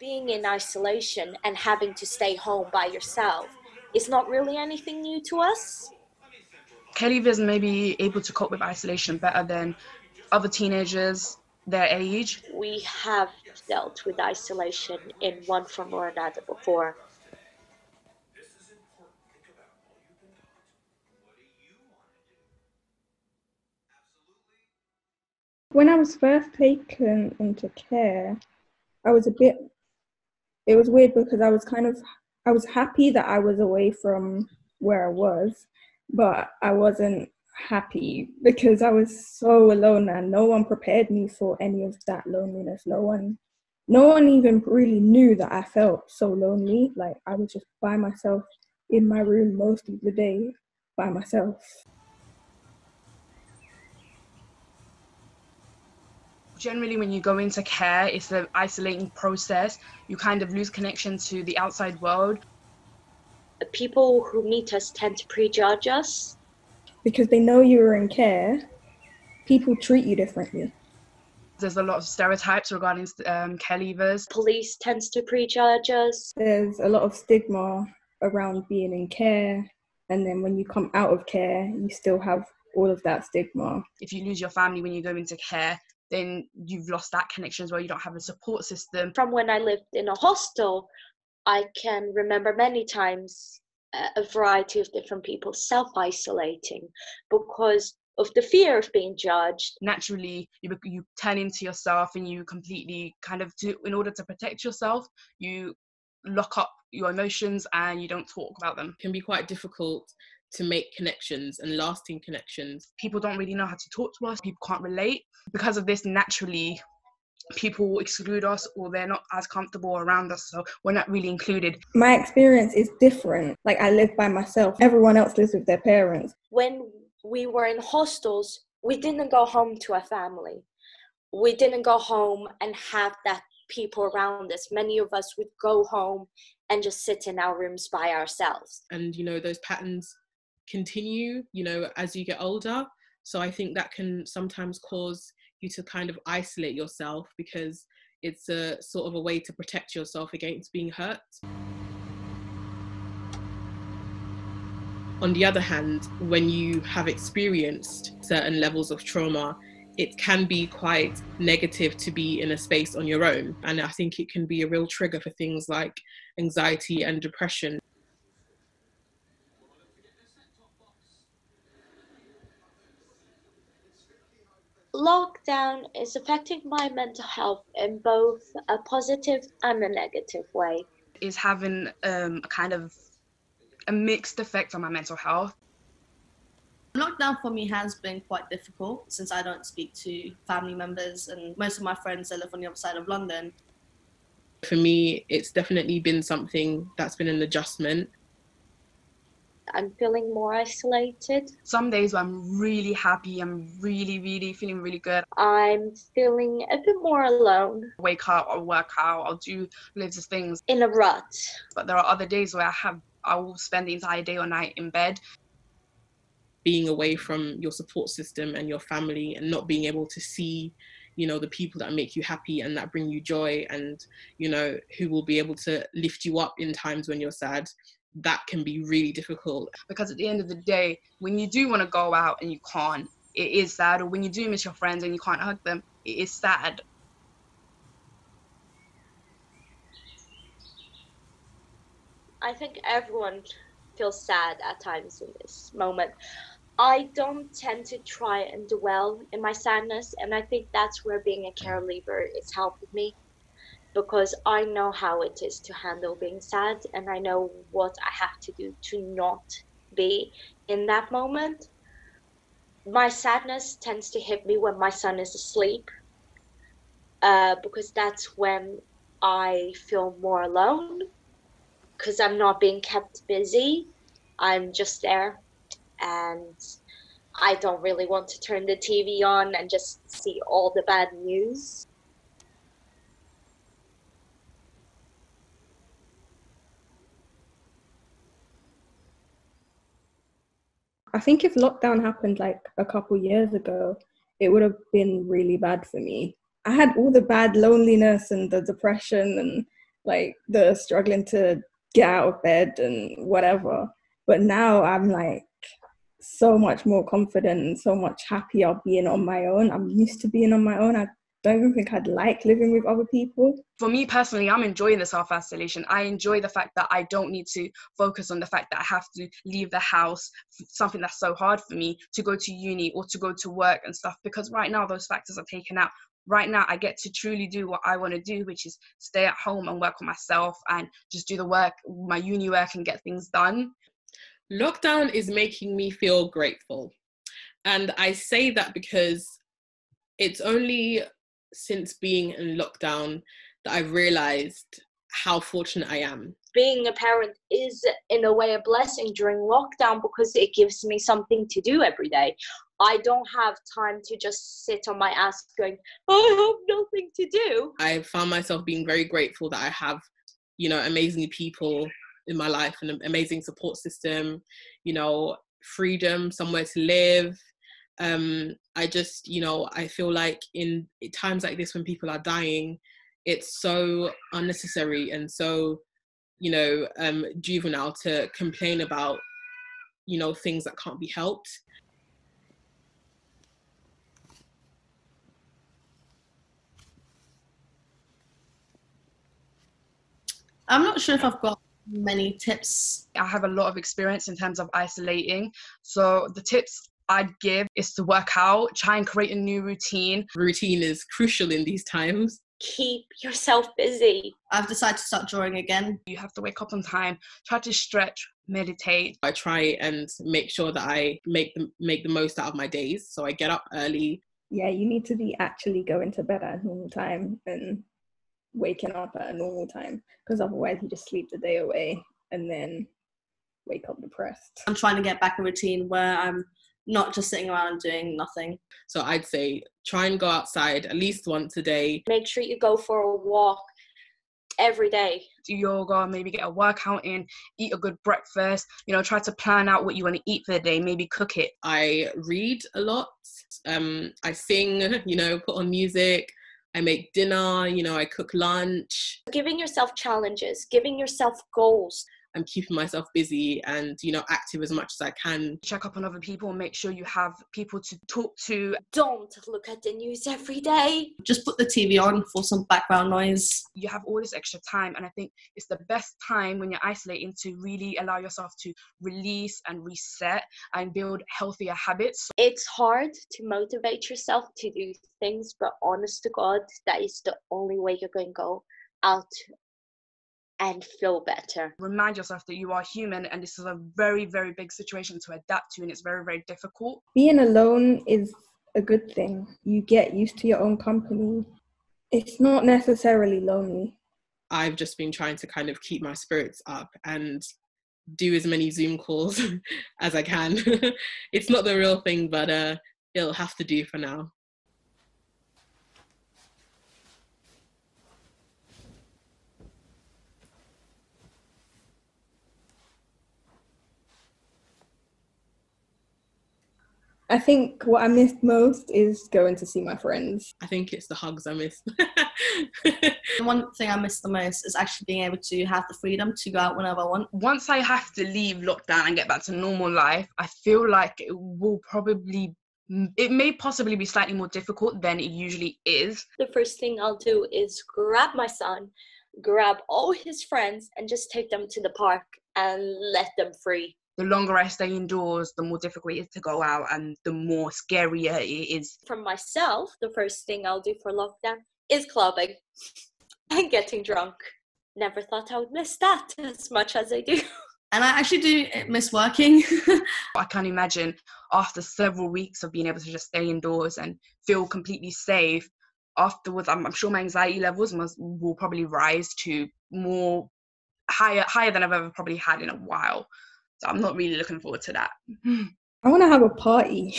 being in isolation and having to stay home by yourself is not really anything new to us. K-leavers may be able to cope with isolation better than other teenagers their age. We have dealt with isolation in one form or another before. When I was first taken into care, it was weird because I was happy that I was away from where I was, but I wasn't happy because I was so alone and no one prepared me for any of that loneliness. No one even really knew that I felt so lonely. Like, I was just by myself in my room most of the day by myself. Generally, when you go into care, it's an isolating process. You kind of lose connection to the outside world. The people who meet us tend to prejudge us. Because they know you are in care, people treat you differently. There's a lot of stereotypes regarding care leavers. Police tends to prejudge us. There's a lot of stigma around being in care, and then when you come out of care, you still have all of that stigma. If you lose your family when you go into care, then you've lost that connection as well. You don't have a support system. From when I lived in a hostel, I can remember many times a variety of different people self-isolating because of the fear of being judged. Naturally, you turn into yourself and you completely in order to protect yourself, you lock up your emotions and you don't talk about them. It can be quite difficult to make connections and lasting connections. People don't really know how to talk to us. People can't relate. Because of this, naturally, people exclude us or they're not as comfortable around us, so we're not really included. My experience is different. Like, I live by myself. Everyone else lives with their parents. When we were in hostels, we didn't go home to our family. We didn't go home and have that people around us. Many of us would go home and just sit in our rooms by ourselves. And, those patterns continue, as you get older. So I think that can sometimes cause you to kind of isolate yourself because it's a sort of a way to protect yourself against being hurt. On the other hand, when you have experienced certain levels of trauma, it can be quite negative to be in a space on your own. And I think it can be a real trigger for things like anxiety and depression. Lockdown is affecting my mental health in both a positive and a negative way. It's having a kind of a mixed effect on my mental health. Lockdown for me has been quite difficult since I don't speak to family members and most of my friends that live on the other side of London. For me, it's definitely been something that's been an adjustment. I'm feeling more isolated. Some days I'm really happy. I'm really feeling really good. I'm feeling a bit more alone. Wake up, I'll work out, I'll do loads of things. In a rut. But there are other days where I will spend the entire day or night in bed. Being away from your support system and your family and not being able to see, the people that make you happy and that bring you joy and, who will be able to lift you up in times when you're sad. That can be really difficult. Because at the end of the day, when you do want to go out and you can't, it is sad. Or when you do miss your friends and you can't hug them, it is sad. I think everyone feels sad at times in this moment. I don't tend to try and dwell in my sadness, and I think that's where being a care leaver is helping me. Because I know how it is to handle being sad and I know what I have to do to not be in that moment. My sadness tends to hit me when my son is asleep because that's when I feel more alone because I'm not being kept busy. I'm just there and I don't really want to turn the TV on and just see all the bad news. I think if lockdown happened like a couple years ago, it would have been really bad for me. I had all the bad loneliness and the depression and like the struggling to get out of bed and whatever. But now I'm like so much more confident and so much happier being on my own. I'm used to being on my own. I don't even think I'd like living with other people. For me personally, I'm enjoying the self-isolation. I enjoy the fact that I don't need to focus on the fact that I have to leave the house, something that's so hard for me, to go to uni or to go to work and stuff, because right now those factors are taken out. Right now, I get to truly do what I want to do, which is stay at home and work on myself and just do the work, my uni work, and get things done. Lockdown is making me feel grateful. And I say that because it's only since being in lockdown that I've realised how fortunate I am. Being a parent is, in a way, a blessing during lockdown because it gives me something to do every day. I don't have time to just sit on my ass going, oh, I have nothing to do. I found myself being very grateful that I have, you know, amazing people in my life and an amazing support system, you know, freedom, somewhere to live. I just, you know, I feel like in times like this when people are dying, it's so unnecessary and so, you know, juvenile to complain about, you know, things that can't be helped. I'm not sure if I've got many tips. I have a lot of experience in terms of isolating. So the tips I'd give is to work out, try and create a new routine. Routine is crucial in these times. Keep yourself busy. I've decided to start drawing again. You have to wake up on time, try to stretch, meditate. I try and make sure that I make the most out of my days. So I get up early. Yeah, you need to be actually going to bed at a normal time and waking up at a normal time, because otherwise you just sleep the day away and then wake up depressed. I'm trying to get back a routine where I'm not just sitting around doing nothing. So I'd say try and go outside at least once a day. Make sure you go for a walk every day. Do yoga, maybe get a workout in, eat a good breakfast, you know, try to plan out what you want to eat for the day, maybe cook it. I read a lot. I sing, you know, put on music. I make dinner, you know, I cook lunch. Giving yourself challenges, giving yourself goals. I'm keeping myself busy and, you know, active as much as I can. Check up on other people and make sure you have people to talk to. Don't look at the news every day. Just put the TV on for some background noise. You have all this extra time, and I think it's the best time when you're isolating to really allow yourself to release and reset and build healthier habits. It's hard to motivate yourself to do things, but honest to God, that is the only way you're going to go out and feel better. Remind yourself that you are human and this is a very, very big situation to adapt to, and it's very, very difficult. Being alone is a good thing. You get used to your own company. It's not necessarily lonely. I've just been trying to kind of keep my spirits up and do as many Zoom calls as I can. It's not the real thing, but it'll have to do for now. I think what I missed most is going to see my friends. I think it's the hugs I miss. The one thing I miss the most is actually being able to have the freedom to go out whenever I want. Once I have to leave lockdown and get back to normal life, I feel like it may possibly be slightly more difficult than it usually is. The first thing I'll do is grab my son, grab all his friends, and just take them to the park and let them free. The longer I stay indoors, the more difficult it is to go out and the more scarier it is. For myself, the first thing I'll do for lockdown is clubbing and getting drunk. Never thought I would miss that as much as I do. And I actually do miss working. I can't imagine after several weeks of being able to just stay indoors and feel completely safe. Afterwards, I'm sure my anxiety levels will probably rise to more higher than I've ever probably had in a while. So I'm not really looking forward to that. I want to have a party.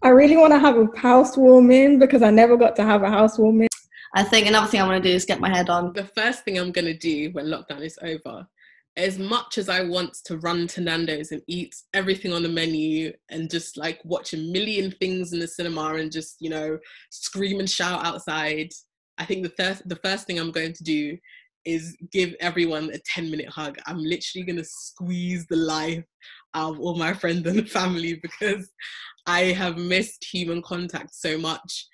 I really want to have a housewarming because I never got to have a housewarming. I think another thing I want to do is get my head on. The first thing I'm going to do when lockdown is over, as much as I want to run to Nando's and eat everything on the menu and just like watch a million things in the cinema and just, you know, scream and shout outside, I think the first thing I'm going to do is give everyone a 10-minute hug. I'm literally going to squeeze the life out of all my friends and family because I have missed human contact so much.